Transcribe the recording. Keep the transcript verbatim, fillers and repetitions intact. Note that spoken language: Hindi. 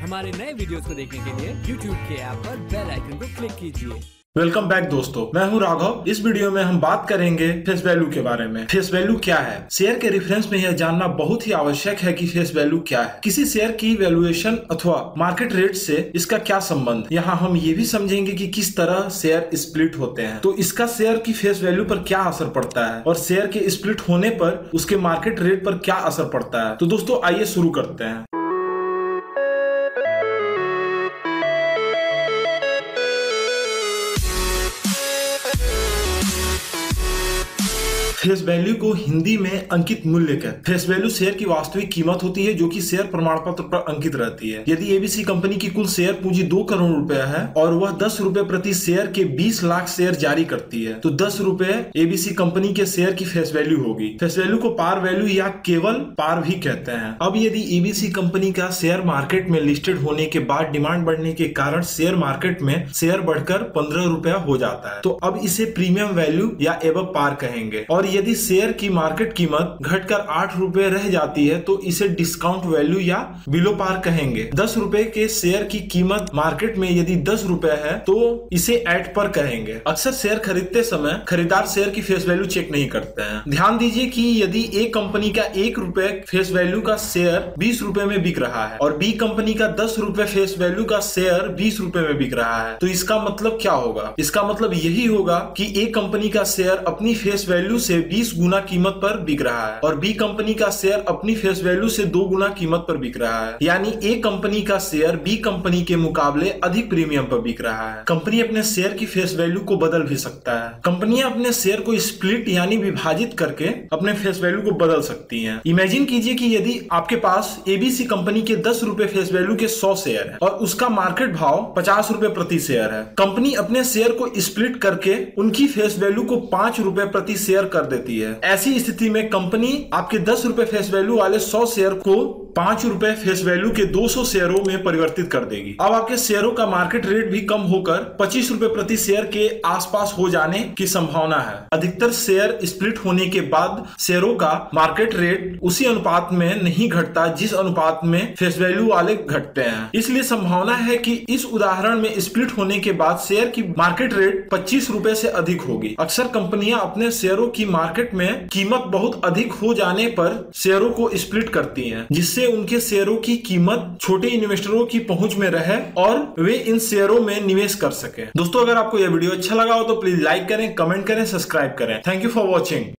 हमारे नए वीडियोस को देखने के लिए यूट्यूब के ऐप पर बेल आइकन को क्लिक कीजिए। वेलकम बैक दोस्तों, मैं हूं राघव। इस वीडियो में हम बात करेंगे फेस वैल्यू के बारे में। फेस वैल्यू क्या है? शेयर के रेफरेंस में यह जानना बहुत ही आवश्यक है कि फेस वैल्यू क्या है। किसी शेयर की वैल्यूएशन अथवा मार्केट रेट से इसका क्या संबंध। यहाँ हम ये भी समझेंगे कि किस तरह शेयर स्प्लिट होते हैं, तो इसका शेयर की फेस वैल्यू पर क्या असर पड़ता है और शेयर के स्प्लिट होने पर उसके मार्केट रेट पर क्या असर पड़ता है। तो दोस्तों आइए शुरू करते हैं। फेस वैल्यू को हिंदी में अंकित मूल्य कहते हैं। फेस वैल्यू शेयर की वास्तविक कीमत होती है जो कि शेयर प्रमाण पत्र पर अंकित रहती है। यदि एबीसी कंपनी की कुल शेयर पूंजी दो करोड़ रुपए है और वह दस रुपए प्रति शेयर के बीस लाख शेयर जारी करती है, तो दस रुपए एबीसी कंपनी के शेयर की फेस वैल्यू होगी। फेस वैल्यू को पार वैल्यू या केवल पार भी कहते हैं। अब यदि एबीसी कंपनी का शेयर मार्केट में लिस्टेड होने के बाद डिमांड बढ़ने के कारण शेयर मार्केट में शेयर बढ़कर पंद्रह रुपया हो जाता है, तो अब इसे प्रीमियम वैल्यू या एबव पार कहेंगे। और यदि शेयर की मार्केट कीमत घटकर आठ रुपए रह जाती है तो इसे डिस्काउंट वैल्यू या बिलो पार कहेंगे। दस रुपए के शेयर की कीमत मार्केट में यदि दस रुपए है तो इसे एट पर कहेंगे। अक्सर शेयर खरीदते समय खरीदार शेयर की फेस वैल्यू चेक नहीं करते हैं। ध्यान दीजिए कि यदि एक कंपनी का एक रुपए फेस वैल्यू का शेयर बीस रुपए में बिक रहा है और बी कंपनी का दस रुपए फेस वैल्यू का शेयर बीस रुपए में बिक रहा है, तो इसका मतलब क्या होगा? इसका मतलब यही होगा कि ए कंपनी का शेयर अपनी फेस वैल्यू से बीस गुना कीमत पर बिक रहा है और बी कंपनी का शेयर अपनी फेस वैल्यू से दो गुना कीमत पर बिक रहा है। यानी ए कंपनी का शेयर बी कंपनी के मुकाबले अधिक प्रीमियम पर बिक रहा है। कंपनी अपने शेयर की फेस वैल्यू को बदल भी सकता है। कंपनी अपने शेयर को स्प्लिट यानी विभाजित करके अपने फेस वैल्यू को बदल सकती है। इमेजिन कीजिए कि यदि आपके पास एबीसी कंपनी के दस रुपए फेस वैल्यू के सौ शेयर है और उसका मार्केट भाव पचास रुपए प्रति शेयर है। कंपनी अपने शेयर को स्प्लिट करके उनकी फेस वैल्यू को पांच रुपए प्रति शेयर कर देती है। ऐसी स्थिति में कंपनी आपके दस रुपए फेस वैल्यू वाले सौ शेयर को पांच रुपए फेस वैल्यू के दो सौ शेयरों में परिवर्तित कर देगी। अब आपके शेयरों का मार्केट रेट भी कम होकर पच्चीस रुपए प्रति शेयर के आसपास हो जाने की संभावना है। अधिकतर शेयर स्प्लिट होने के बाद शेयरों का मार्केट रेट उसी अनुपात में नहीं घटता जिस अनुपात में फेस वैल्यू वाले घटते हैं। इसलिए संभावना है कि इस उदाहरण में स्प्लिट होने के बाद शेयर की मार्केट रेट पच्चीस रुपए से अधिक होगी। अक्सर कंपनियां अपने शेयरों की मार्केट में कीमत बहुत अधिक हो जाने पर शेयरों को स्प्लिट करती है, जिससे उनके शेयरों की कीमत छोटे इन्वेस्टरों की पहुंच में रहे और वे इन शेयरों में निवेश कर सके। दोस्तों अगर आपको यह वीडियो अच्छा लगा हो तो प्लीज लाइक करें, कमेंट करें, सब्सक्राइब करें। Thank you for watching.